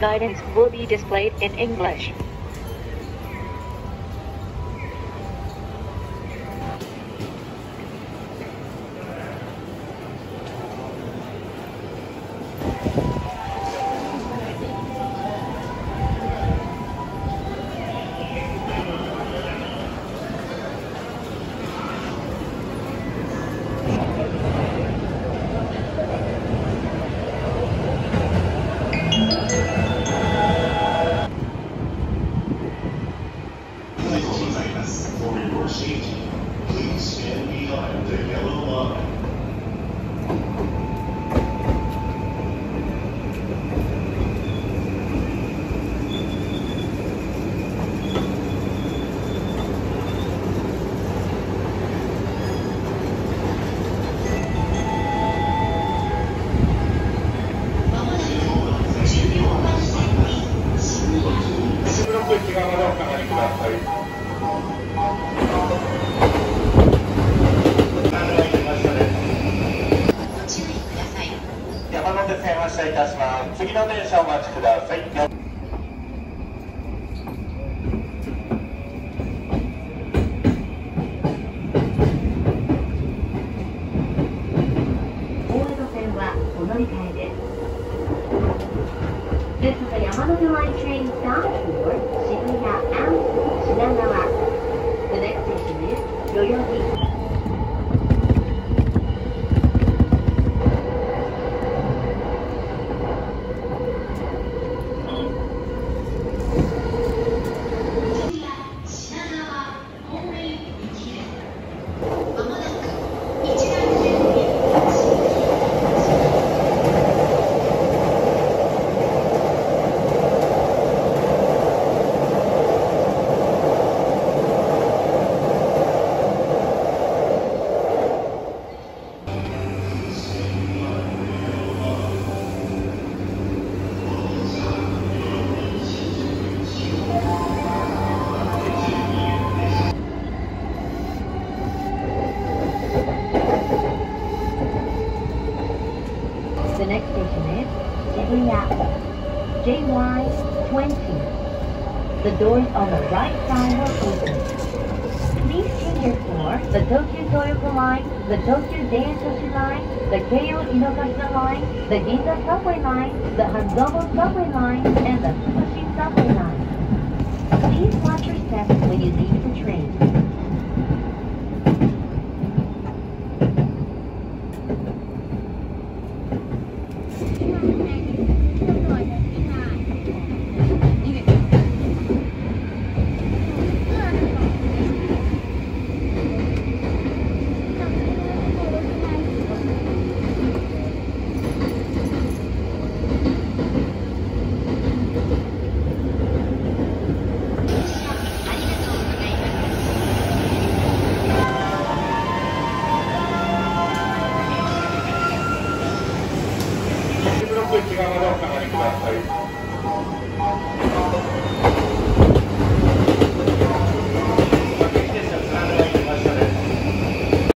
Guidance will be displayed in English. This is a Yamanote Line train bound for Shibuya and Shinagawa. The next station is Yoyogi. The doors on the right side are open. Please change your floor. The Tokyo Toyoko Line, the Tokyo Denentoshi Line, the Keio Inokashira Line, the Ginza Subway Line, the Hanzomo Subway Line, and the Fukutoshin Subway Line. Please watch your steps when you leave the train.